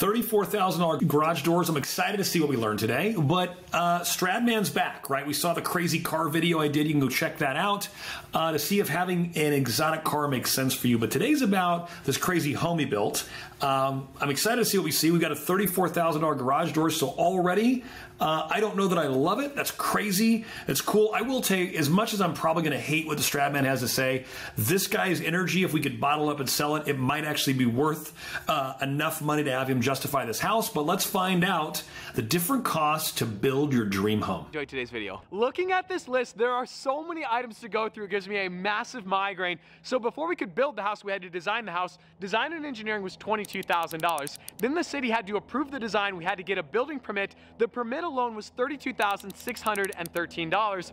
$34,000 garage doors. I'm excited to see what we learned today, but Stradman's back, right? We saw the crazy car video I did. You can go check that out to see if having an exotic car makes sense for you. But today's about this crazy home he built. I'm excited to see what we see. We've got a $34,000 garage door, so already I don't know that I love it. That's crazy. It's cool. I will take, as much as I'm probably going to hate what the Stradman has to say, this guy's energy, if we could bottle up and sell it, it might actually be worth enough money to have him justify this house. But let's find out the different costs to build your dream home. Enjoy today's video. Looking at this list, there are so many items to go through. It gives me a massive migraine. So before we could build the house, we had to design the house. Design and engineering was $22,000. Then the city had to approve the design. We had to get a building permit. The permit alone was $32,613.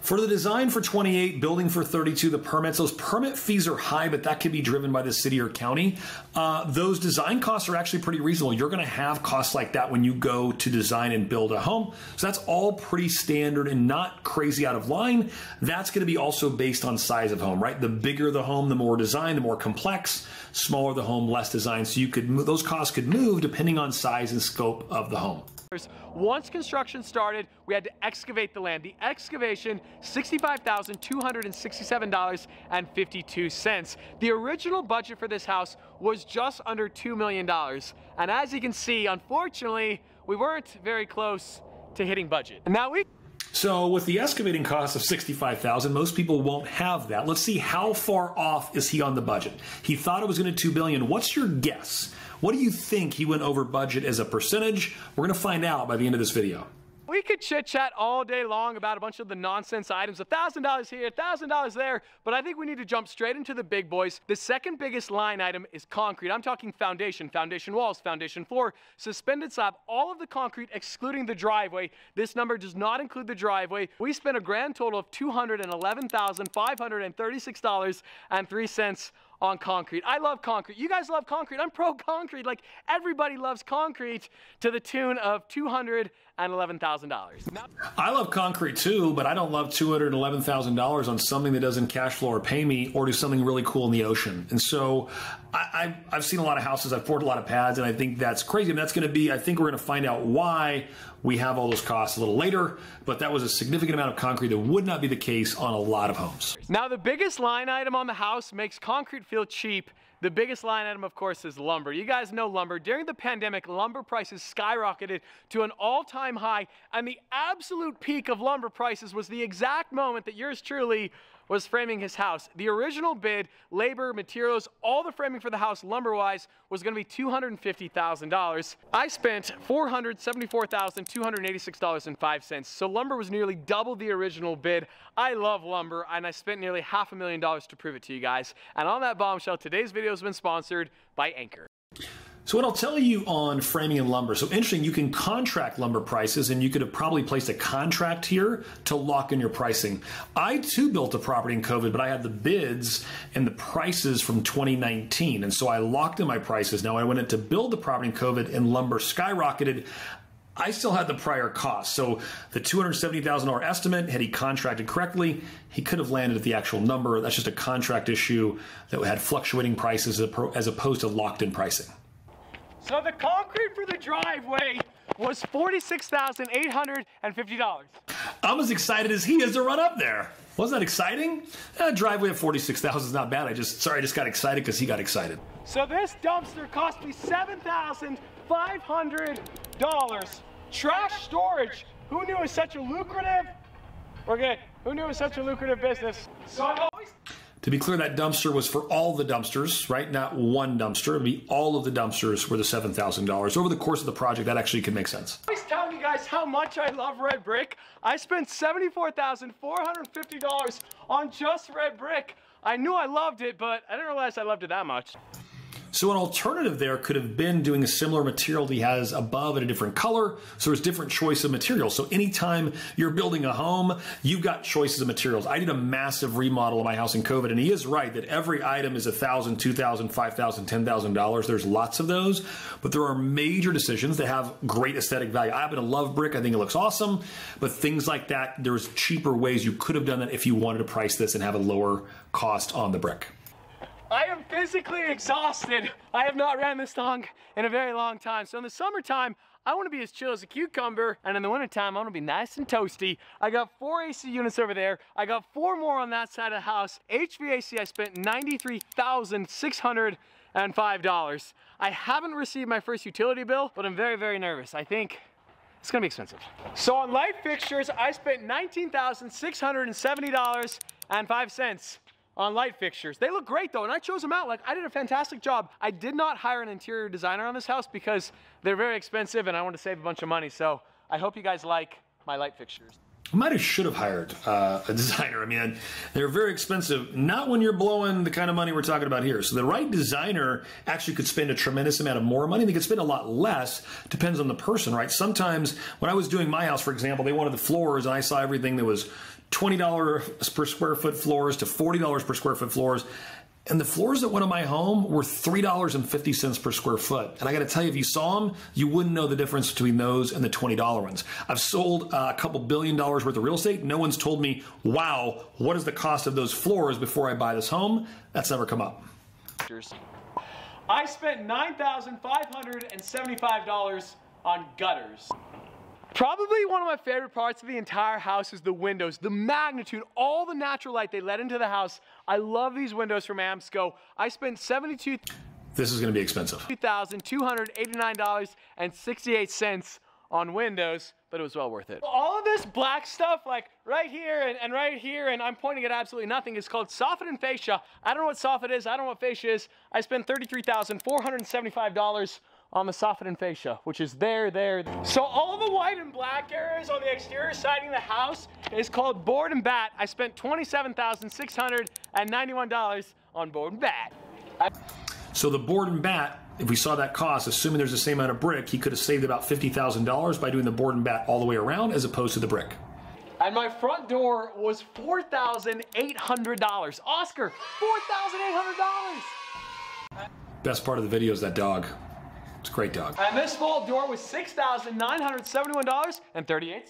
For the design for $28, building for $32, the permits, those permit fees are high, but that could be driven by the city or county. Those design costs are actually pretty reasonable. You're going to have costs like that when you go to design and build a home. So that's all pretty standard and not crazy out of line. That's going to be also based on size of home, right? The bigger the home, the more design, the more complex, smaller the home, less design. So you could move, those costs could move depending on size and scope of the home. Once construction started, we had to excavate the land. The excavation, $65,267.52. The original budget for this house was just under $2 million. And as you can see, unfortunately, we weren't very close to hitting budget. And now we... So with the excavating cost of $65,000, most people won't have that. Let's see how far off is he on the budget. He thought it was going to $2 billion. What's your guess? What do you think he went over budget as a percentage? We're going to find out by the end of this video. We could chit-chat all day long about a bunch of the nonsense items, $1,000 here, $1,000 there, but I think we need to jump straight into the big boys. The second biggest line item is concrete. I'm talking foundation, foundation walls, foundation floor, suspended slab, all of the concrete excluding the driveway. This number does not include the driveway. We spent a grand total of $211,536.03 on concrete. I love concrete. You guys love concrete. I'm pro concrete. Like everybody loves concrete to the tune of $211,000. I love concrete too, but I don't love $211,000 on something that doesn't cash flow or pay me or do something really cool in the ocean. And so I've seen a lot of houses. I've poured a lot of pads and I think that's crazy. And that's going to be, I think we're going to find out why we have all those costs a little later, but that was a significant amount of concrete that would not be the case on a lot of homes. Now the biggest line item on the house makes concrete feel cheap. The biggest line item, of course, is lumber. You guys know lumber. During the pandemic, lumber prices skyrocketed to an all-time high, and the absolute peak of lumber prices was the exact moment that yours truly was framing his house. The original bid, labor, materials, all the framing for the house lumber-wise was gonna be $250,000. I spent $474,286.05, so lumber was nearly double the original bid. I love lumber, and I spent nearly $500,000 to prove it to you guys. And on that bombshell, today's video has been sponsored by Anchor. So what I'll tell you on framing and lumber, so interesting, you can contract lumber prices and you could have probably placed a contract here to lock in your pricing. I too built a property in COVID, but I had the bids and the prices from 2019. And so I locked in my prices. Now I went in to build the property in COVID and lumber skyrocketed. I still had the prior cost. So the $270,000 estimate, had he contracted correctly, he could have landed at the actual number. That's just a contract issue that had fluctuating prices as opposed to locked in pricing. So the concrete for the driveway was $46,850. I'm as excited as he is to run up there. Wasn't that exciting? Driveway at $46,000 is not bad. I just got excited because he got excited. So this dumpster cost me $7,500. Trash storage. Who knew it was such a lucrative? We're good. Who knew it was such a lucrative business? So I always... To be clear, that dumpster was for all the dumpsters, right? Not one dumpster. It'd be all of the dumpsters were the $7,000. Over the course of the project, that actually could make sense. I was telling you guys how much I love red brick. I spent $74,450 on just red brick. I knew I loved it, but I didn't realize I loved it that much. So an alternative there could have been doing a similar material that he has above in a different color. So there's different choice of materials. So anytime you're building a home, you've got choices of materials. I did a massive remodel of my house in COVID, and he is right that every item is $1,000, $2,000, $5,000, $10,000. There's lots of those, but there are major decisions that have great aesthetic value. I happen to love brick. I think it looks awesome, but things like that, there's cheaper ways you could have done that if you wanted to price this and have a lower cost on the brick. I am physically exhausted. I have not ran this long in a very long time. So in the summertime, I wanna be as chill as a cucumber, and in the wintertime, I wanna be nice and toasty. I got 4 AC units over there. I got 4 more on that side of the house. HVAC, I spent $93,605. I haven't received my first utility bill, but I'm very, very nervous. I think it's gonna be expensive. So on light fixtures, I spent $19,670.05. On light fixtures. They look great though, and I chose them out. Like, I did a fantastic job. I did not hire an interior designer on this house because they're very expensive and I want to save a bunch of money. So I hope you guys like my light fixtures. I might have should have hired a designer. I mean, they're very expensive, not when you're blowing the kind of money we're talking about here. So the right designer actually could spend a tremendous amount of more money. They could spend a lot less, depends on the person, right? Sometimes when I was doing my house, for example, they wanted the floors and I saw everything that was $20 per square foot floors to $40 per square foot floors. And the floors that went on my home were $3.50 per square foot. And I gotta tell you, if you saw them, you wouldn't know the difference between those and the $20 ones. I've sold a couple $1 billion worth of real estate. No one's told me, wow, what is the cost of those floors before I buy this home? That's never come up. I spent $9,575 on gutters. Probably one of my favorite parts of the entire house is the windows. The magnitude, all the natural light they let into the house. I love these windows from Amsco. I spent This is gonna be expensive. $2,289.68 on windows, but it was well worth it. All of this black stuff, like right here and right here, and I'm pointing at absolutely nothing, is called soffit and fascia. I don't know what soffit is, I don't know what fascia is. I spent $33,475 on the soffit and fascia, which is there. So all the white and black areas on the exterior siding of the house is called board and bat. I spent $27,691 on board and bat. So the board and bat, if we saw that cost, assuming there's the same amount of brick, he could have saved about $50,000 by doing the board and bat all the way around as opposed to the brick. And my front door was $4,800. Oscar, $4,800! Best part of the video is that dog. It's a great dog. And this vault door was $6,971.38.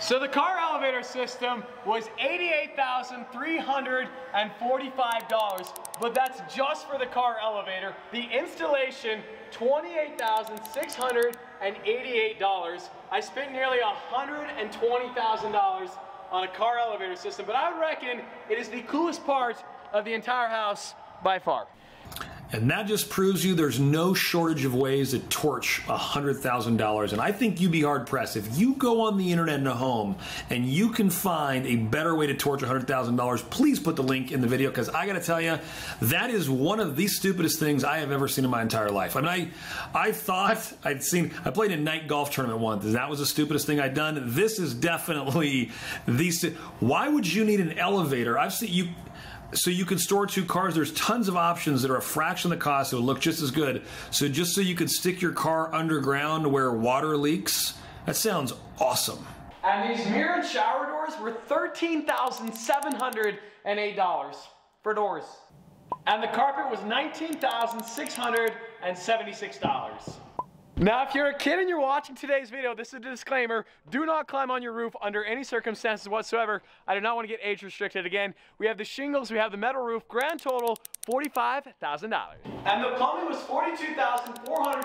So the car elevator system was $88,345, but that's just for the car elevator. The installation, $28,688. I spent nearly $120,000 on a car elevator system, but I reckon it is the coolest part of the entire house by far. And that just proves you there's no shortage of ways to torch $100,000. And I think you'd be hard-pressed. If you go on the internet in a home and you can find a better way to torch $100,000, please put the link in the video, because I gotta tell you, that is one of the stupidest things I have ever seen in my entire life. I mean, I thought I'd seen, I played a night golf tournament once, and that was the stupidest thing I'd done. This is definitely the, why would you need an elevator? I've seen you, so you can store 2 cars. There's tons of options that are a fraction of the cost that will look just as good. So just so you can stick your car underground where water leaks, that sounds awesome. And these mirrored shower doors were $13,708 for doors. And the carpet was $19,676. Now, if you're a kid and you're watching today's video, this is a disclaimer. Do not climb on your roof under any circumstances whatsoever. I do not want to get age restricted again. We have the shingles, we have the metal roof, grand total, $45,000. And the plumbing was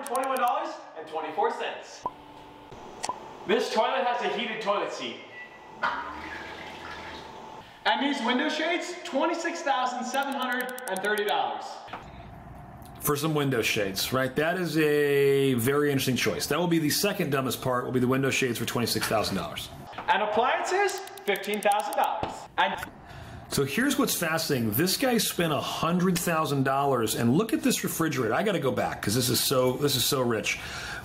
$42,421.24. This toilet has a heated toilet seat. And these window shades, $26,730. For some window shades, right? That is a very interesting choice. That will be the second dumbest part, will be the window shades for $26,000. And appliances, $15,000. So here's what's fascinating. This guy spent $100,000, and look at this refrigerator. I gotta go back, because this is so rich.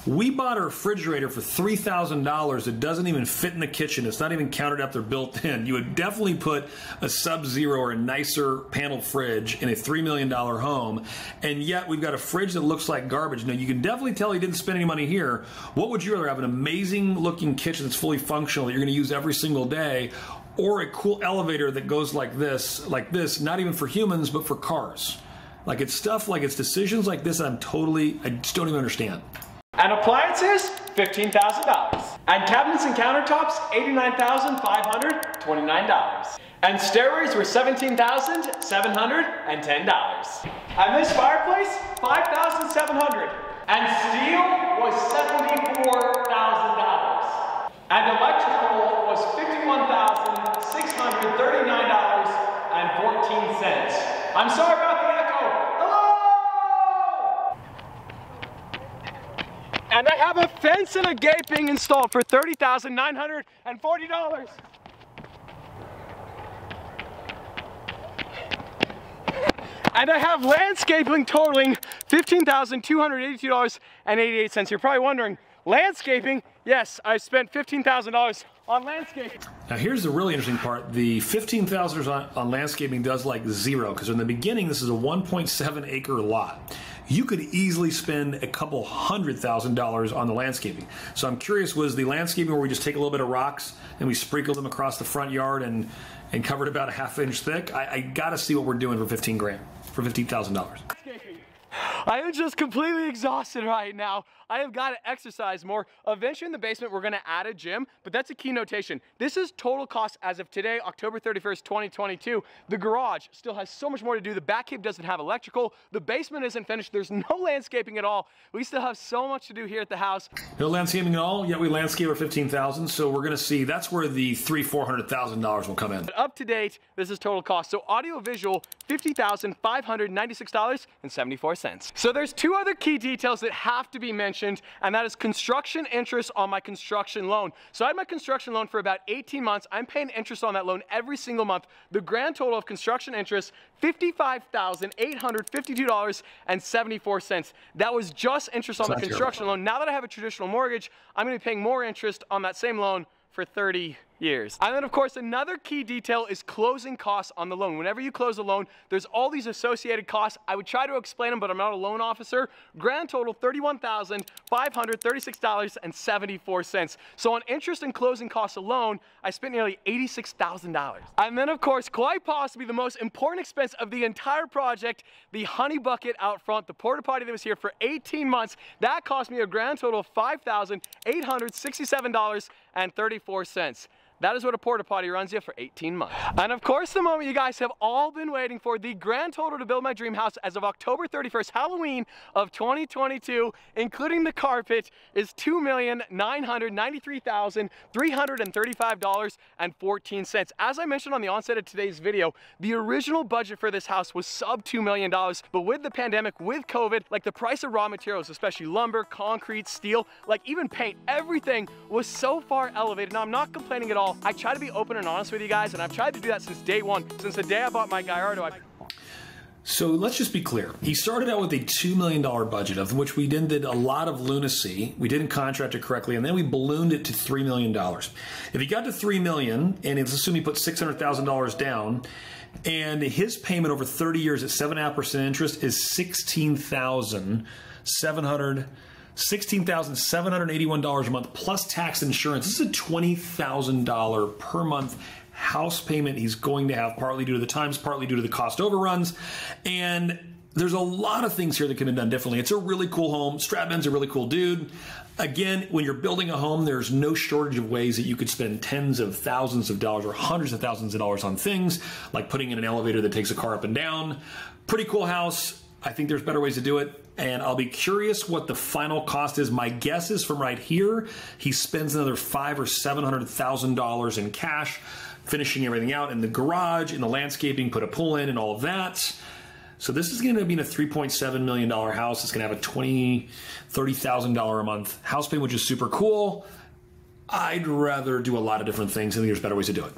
We bought a refrigerator for $3,000 that doesn't even fit in the kitchen. It's not even counted up, they're built in. You would definitely put a Sub-Zero or a nicer paneled fridge in a $3 million home, and yet we've got a fridge that looks like garbage. Now, you can definitely tell he didn't spend any money here. What would you rather have, an amazing looking kitchen that's fully functional that you're gonna use every single day, or a cool elevator that goes like this, not even for humans, but for cars? Like, it's stuff, like it's decisions like this that I just don't even understand. And appliances, $15,000. And cabinets and countertops, $89,529. And stairways were $17,710. And this fireplace, $5,700. And steel was $74,000. And electrical was $51,639.14. I'm sorry about the echo. Hello! And I have a fence and a gate being installed for $30,940. And I have landscaping totaling $15,282.88. You're probably wondering, landscaping? Yes, I spent $15,000 on landscaping. Now here's the really interesting part. The $15,000 on landscaping does like zero, because in the beginning this is a 1.7 acre lot. You could easily spend a couple $100,000 on the landscaping. So I'm curious, was the landscaping where we just take a little bit of rocks and we sprinkle them across the front yard and covered about a ½ inch thick? I gotta see what we're doing for $15,000. I am just completely exhausted right now. I have got to exercise more. Eventually in the basement, we're gonna add a gym, but that's a key notation. This is total cost as of today, October 31st, 2022. The garage still has so much more to do. The back cave doesn't have electrical. The basement isn't finished. There's no landscaping at all. We still have so much to do here at the house. No landscaping at all, yet we landscape our $15,000. So we're gonna see, that's where the $400,000 will come in. But up to date, this is total cost. So audio visual, $50,596.74. So there's two other key details that have to be mentioned, and that is construction interest on my construction loan. So I had my construction loan for about 18 months. I'm paying interest on that loan every single month. The grand total of construction interest, $55,852.74. That was just interest on the construction loan. Now that I have a traditional mortgage, I'm gonna be paying more interest on that same loan for 30 years. And then of course, another key detail is closing costs on the loan. Whenever you close a loan, there's all these associated costs. I would try to explain them, but I'm not a loan officer. Grand total, $31,536.74. So on interest and closing costs alone, I spent nearly $86,000. And then of course, quite possibly the most important expense of the entire project, the honey bucket out front, the porta potty that was here for 18 months, that cost me a grand total of $5,867.34. That is what a porta potty runs you for 18 months. And of course, the moment you guys have all been waiting for, the grand total to build my dream house as of October 31st, Halloween of 2022, including the carpet, is $2,993,335.14. As I mentioned on the onset of today's video, the original budget for this house was sub $2 million, but with the pandemic, with COVID, like the price of raw materials, especially lumber, concrete, steel, like even paint, everything was so far elevated. Now, I'm not complaining at all. I try to be open and honest with you guys, and I've tried to do that since day one. Since the day I bought my Gallardo, So let's just be clear. He started out with a $2 million budget, of which we then did a lot of lunacy. We didn't contract it correctly, and then we ballooned it to $3 million. If he got to $3 million, and let's assume he put $600,000 down, and his payment over 30 years at 7.5% interest is $16,781 a month plus tax insurance. This is a $20,000 per month house payment he's going to have, partly due to the times, partly due to the cost overruns. And there's a lot of things here that could have been done differently. It's a really cool home. Stradman's a really cool dude. Again, when you're building a home, there's no shortage of ways that you could spend tens of thousands of dollars or hundreds of thousands of dollars on things, like putting in an elevator that takes a car up and down. Pretty cool house. I think there's better ways to do it, and I'll be curious what the final cost is. My guess is from right here, he spends another $500,000 or $700,000 in cash, finishing everything out in the garage, in the landscaping, put a pool in and all of that. So this is gonna be in a $3.7 million house. It's gonna have a $20,000, $30,000 a month house payment, which is super cool. I'd rather do a lot of different things, and there's better ways to do it.